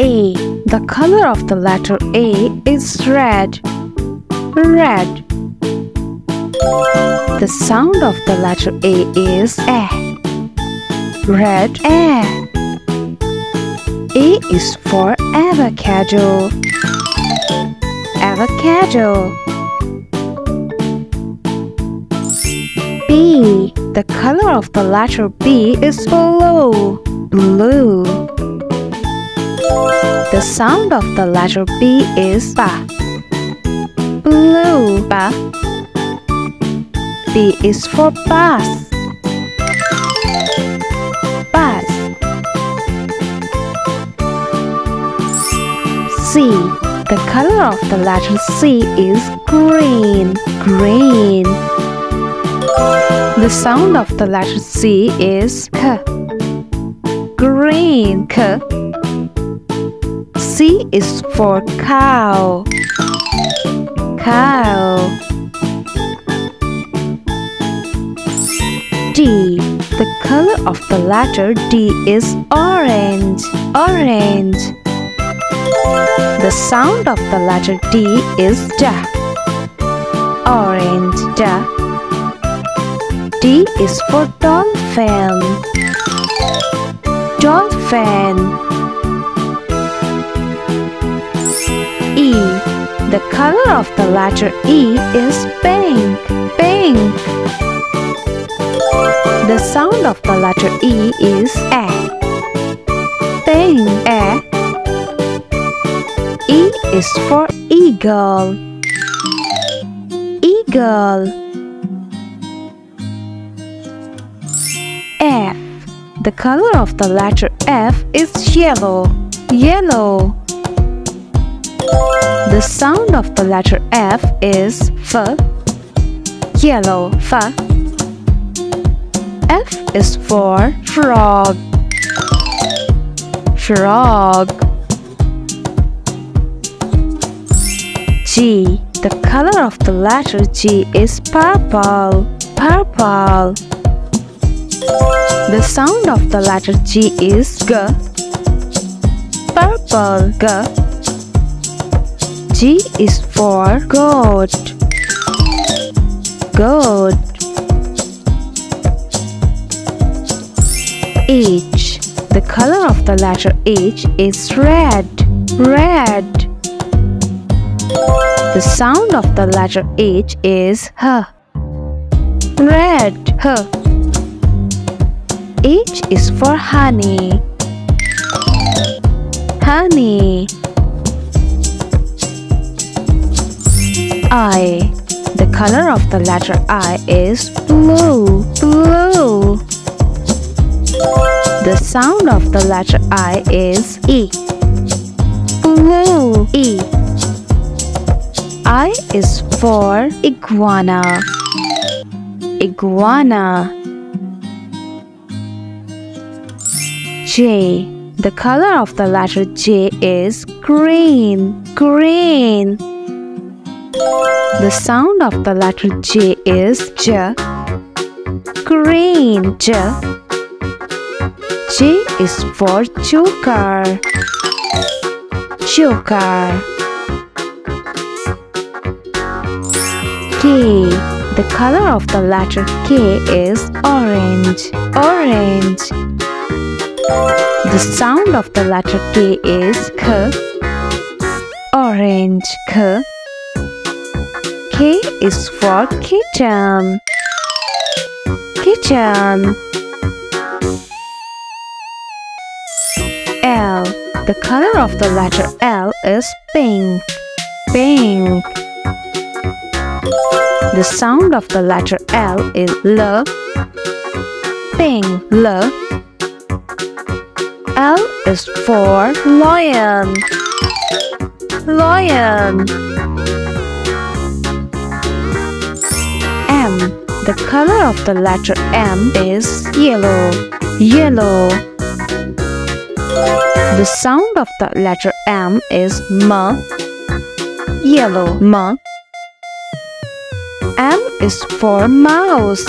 A. The color of the letter A is red. Red. The sound of the letter A is eh. Red eh. A is for avocado. Avocado. B. The color of the letter B is blue. Blue. The sound of the letter B is ba. Blue. Ba. B is for bus. Bus. C. The color of the letter C is green. Green. The sound of the letter C is k. Green. K. C is for cow. Cow. D. The color of the letter D is orange. Orange. The sound of the letter D is da. Orange. Da. D is for dolphin. Dolphin. E. The color of the letter E is pink. Pink. The sound of the letter E is eh. Pink. Eh. E is for eagle. Eagle. F. The color of the letter F is yellow. Yellow. The sound of the letter F is f. Yellow. F. F is for frog. Frog. G. The color of the letter G is purple. Purple. The sound of the letter G is g. Purple. G. G is for goat. Goat. H. The color of the letter H is red. Red. The sound of the letter H is h. Red. H. H is for honey. Honey. I. The color of the letter I is blue. Blue. The sound of the letter I is e. Blue. E. I is for iguana. Iguana. J. The color of the letter J is green. Green. The sound of the letter J is j. Green. J. J is for joker. Joker. K. The color of the letter K is orange. Orange. The sound of the letter K is k. Orange. K. K is for kitchen. Kitchen. L. The color of the letter L is pink. Pink. The sound of the letter L is l. Pink. L. L is for lion. Lion. M. The color of the letter M is yellow. Yellow. The sound of the letter M is m. Yellow. M. M is for mouse.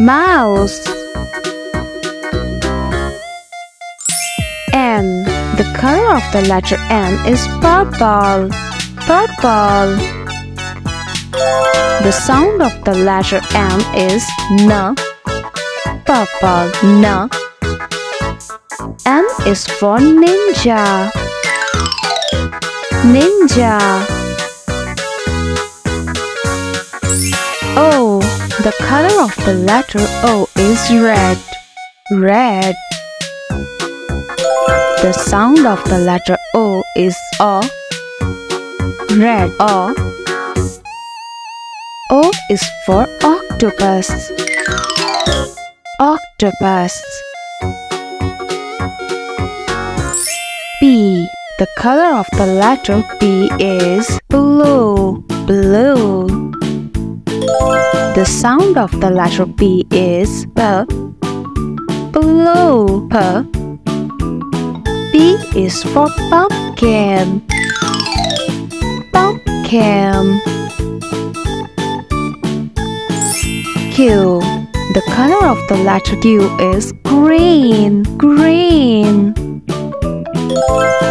Mouse. N. The color of the letter N is purple. Purple. The sound of the letter N is N. Purple. N. N is for ninja. Ninja. O. The color of the letter O is red. Red. The sound of the letter O is O. Red. O. O is for octopus. Octopus. B. The color of the letter B is blue. Blue. The sound of the letter B is P. Blue. P. P is for pumpkin. Pumpkin. Q. The color of the letter Q is green. Green.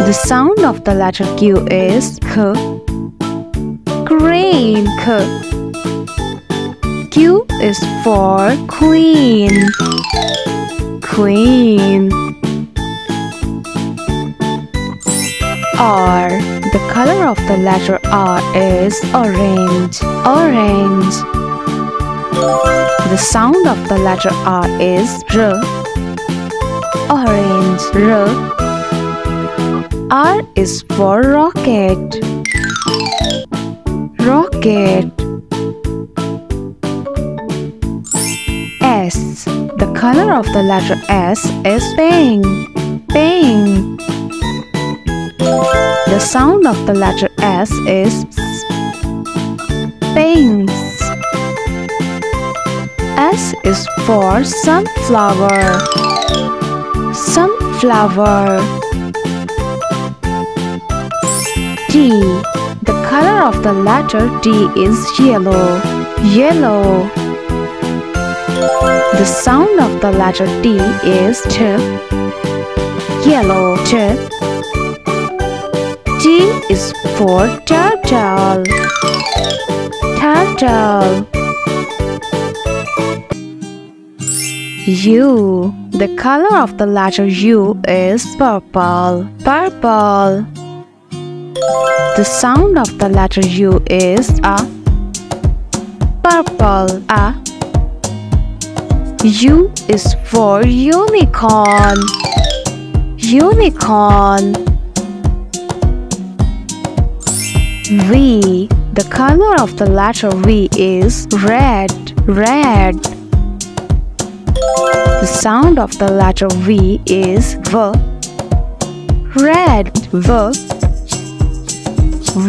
The sound of the letter Q is K. Green. K. Q is for queen. Queen. R. The color of the letter R is orange. Orange. The sound of the letter R is R. Orange. R. R is for rocket. Rocket. S. The color of the letter S is pink. Pink. The sound of the letter S is pink. S is for sunflower. Sunflower. T. The color of the letter T is yellow. Yellow. The sound of the letter T is T. Yellow. T. T is for turtle. Turtle. U. The color of the letter U is purple. Purple. The sound of the letter U is A. Purple. A. U is for unicorn. Unicorn. V. The color of the letter V is red. Red. The sound of the letter V is V. Red. V.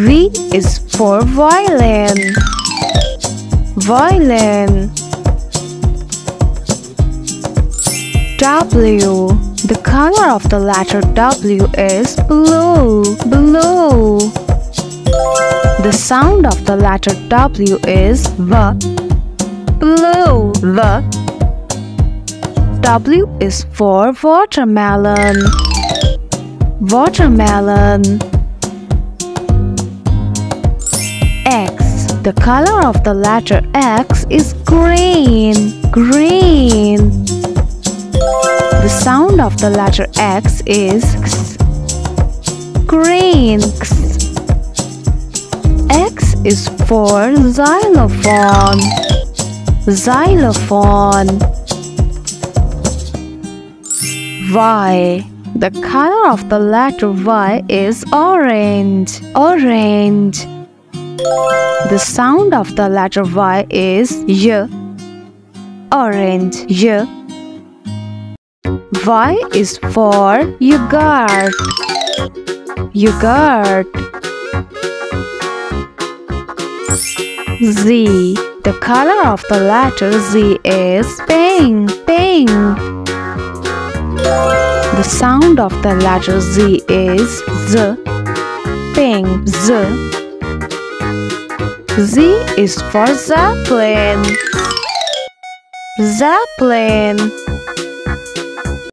V is for violin. Violin. W. The color of the letter W is blue. Blue. The sound of the letter W is V. Blue. V. W is for watermelon. Watermelon. X. The color of the letter X is green. Green. The sound of the letter X is X. Green. X. X is for xylophone. Xylophone. Y. The color of the letter Y is orange. Orange. The sound of the letter Y is Y. Orange. Y. Y is for yogurt. Yogurt. Z. The color of the letter Z is pink. Pink. The sound of the letter Z is Z. Pink. Z. Z is for zeppelin. Zeppelin.